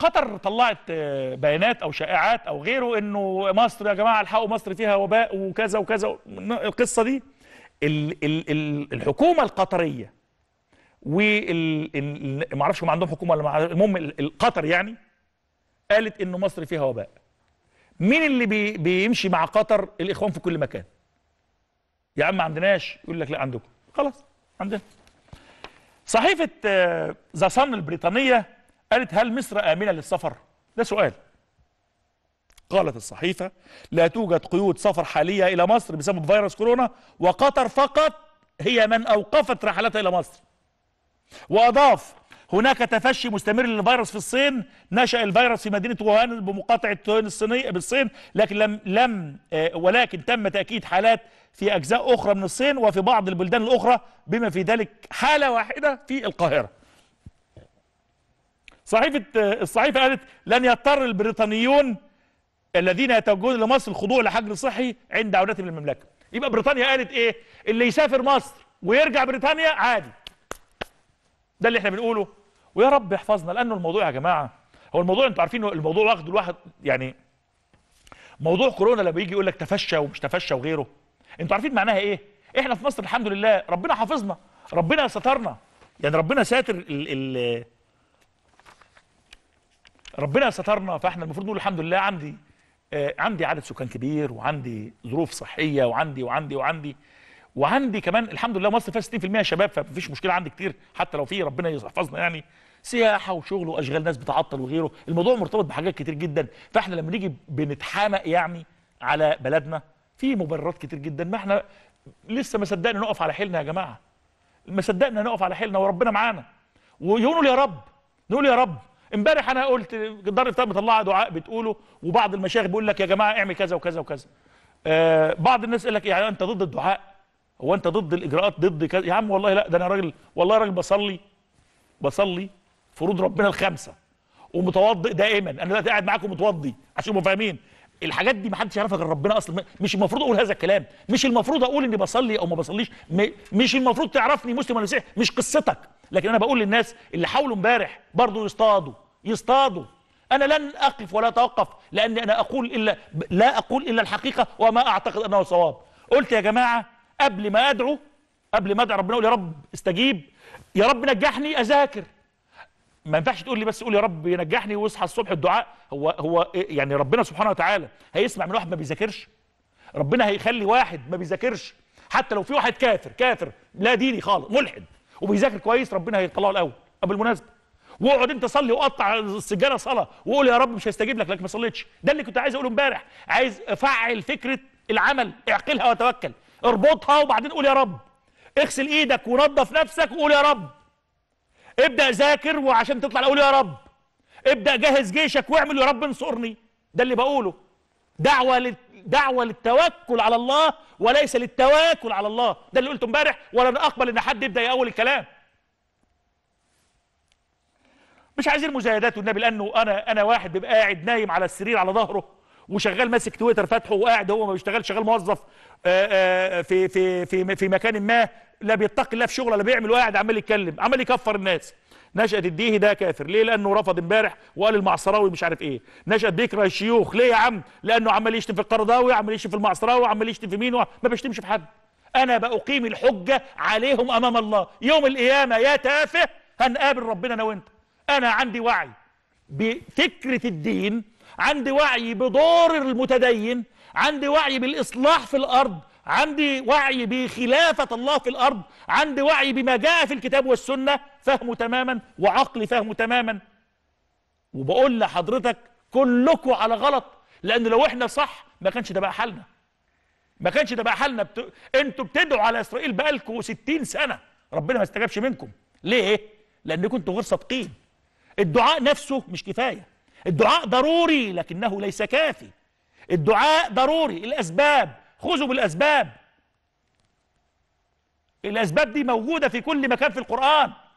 قطر طلعت بيانات او شائعات او غيره انه مصر يا جماعه الحقوا مصر فيها وباء وكذا وكذا. القصه دي الحكومه القطريه ما اعرفش هم عندهم حكومه ولا المهم القطر يعني قالت انه مصر فيها وباء. مين اللي بيمشي مع قطر؟ الاخوان في كل مكان. يا عم ما عندناش، يقول لك لا عندكم، خلاص عندنا. صحيفه ذا صن البريطانيه قالت هل مصر امنه للسفر؟ ده سؤال. قالت الصحيفه لا توجد قيود سفر حاليه الى مصر بسبب فيروس كورونا، وقطر فقط هي من اوقفت رحلتها الى مصر. واضاف هناك تفشي مستمر للفيروس في الصين، نشأ الفيروس في مدينة ووهان بمقاطعة تايوان الصينية بالصين، لكن ولكن تم تأكيد حالات في أجزاء أخرى من الصين وفي بعض البلدان الأخرى بما في ذلك حالة واحدة في القاهرة. الصحيفة قالت لن يضطر البريطانيون الذين يتوجهون لمصر الخضوع لحجر صحي عند عودتهم للمملكة. يبقى بريطانيا قالت إيه؟ اللي يسافر مصر ويرجع بريطانيا عادي. ده اللي احنا بنقوله، ويا رب يحفظنا، لانه الموضوع يا جماعه هو الموضوع انتوا عارفين الموضوع واخد الواحد يعني موضوع كورونا لما بيجي يقول لك تفشى ومش تفشى وغيره، انتوا عارفين معناها ايه؟ احنا في مصر الحمد لله ربنا حافظنا، ربنا سترنا، يعني ربنا ساتر ربنا سترنا، فاحنا المفروض نقول الحمد لله عندي عدد سكان كبير وعندي ظروف صحيه وعندي وعندي وعندي وعندي كمان الحمد لله مصر فيها 60% شباب، فمفيش مشكله عندي كتير حتى لو في ربنا يحفظنا يعني سياحه وشغل واشغال ناس بتعطل وغيره، الموضوع مرتبط بحاجات كتير جدا، فاحنا لما نيجي بنتحامق يعني على بلدنا في مبررات كتير جدا، ما احنا لسه ما صدقنا نقف على حيلنا يا جماعه. ما صدقنا نقف على حيلنا وربنا معانا. ويقولوا يا رب، نقول يا رب. امبارح انا قلت دار الافطار مطلعه دعاء بتقوله، وبعض المشايخ بيقول لك يا جماعه اعمل كذا وكذا وكذا. بعض الناس يقول لك يعني انت ضد الدعاء؟ هو انت ضد الاجراءات ضد كذا؟ يا عم والله لا، ده انا راجل والله راجل بصلي فروض ربنا ال5 ومتوضئ دائما، انا دلوقتي قاعد معاكم متوضي عشان تبقوا فاهمين الحاجات دي ما حدش يعرفها غير ربنا اصلا، مش المفروض اقول هذا الكلام، مش المفروض اقول اني بصلي او ما بصليش، مش المفروض تعرفني مسلم ولا مسيحي، مش قصتك، لكن انا بقول للناس اللي حاولوا امبارح برضه يصطادوا، انا لن اقف ولا اتوقف لاني انا لا اقول الا الحقيقه وما اعتقد انه صواب. قلت يا جماعه قبل ما ادعو ربنا اقول يا رب استجيب، يا رب نجحني اذاكر. ما ينفعش تقول لي بس قول يا رب نجحني واصحى الصبح الدعاء، هو يعني ربنا سبحانه وتعالى هيسمع من واحد ما بيذاكرش؟ ربنا هيخلي واحد ما بيذاكرش حتى لو في واحد كافر لا ديني خالص ملحد وبيذاكر كويس ربنا هيطلعه الاول. بالمناسبه واقعد انت صلي وقطع السجاده صلاه وقول يا رب مش هيستجيب لك لكن ما صليتش. ده اللي كنت عايز اقوله امبارح، عايز افعل فكره العمل، اعقلها وتوكل، اربطها وبعدين قول يا رب، اغسل ايدك ونظف نفسك وقول يا رب، ابدا ذاكر وعشان تطلع قول يا رب، ابدا جهز جيشك واعمل يا رب انصرني. ده اللي بقوله، دعوه للتوكل على الله وليس للتواكل على الله. ده اللي قلته امبارح، ولن اقبل ان حد يبدا يأول الكلام. مش عايزين مزايدات والنبي، لانه انا واحد بيبقى قاعد نايم على السرير على ظهره وشغال ماسك تويتر فاتحه وقاعد هو ما بيشتغلش، شغال موظف في في في في مكان ما، لا بيتقي الله في شغله لا بيعمل، وقاعد عمال يتكلم عمال يكفر الناس. نشأت الديهي ده كافر ليه؟ لانه رفض امبارح وقال المعصراوي مش عارف ايه. نشأت بيكره الشيوخ ليه يا عم؟ لانه عمال يشتم في القرضاوي، عمال يشتم في المعصراوي، عمال يشتم في مين، ما بيشتمش في حد. انا بأقيم الحجه عليهم امام الله يوم القيامه يا تافه، هنقابل ربنا انا وانت. انا عندي وعي بفكره الدين، عندي وعي بدور المتدين، عندي وعي بالإصلاح في الأرض، عندي وعي بخلافة الله في الأرض، عندي وعي بما جاء في الكتاب والسنة، فهمه تماما وعقلي فهمه تماما. وبقول لحضرتك كلكم على غلط، لأن لو احنا صح ما كانش ده بقى حالنا. ما كانش ده بقى حالنا. انتوا بتدعوا على إسرائيل بقالكم 60 سنة، ربنا ما استجابش منكم. ليه؟ لأنكم انتوا غير صادقين. الدعاء نفسه مش كفاية. الدعاء ضروري لكنه ليس كافي. الدعاء ضروري، الأسباب، خذوا بالأسباب. الأسباب دي موجودة في كل مكان في القرآن.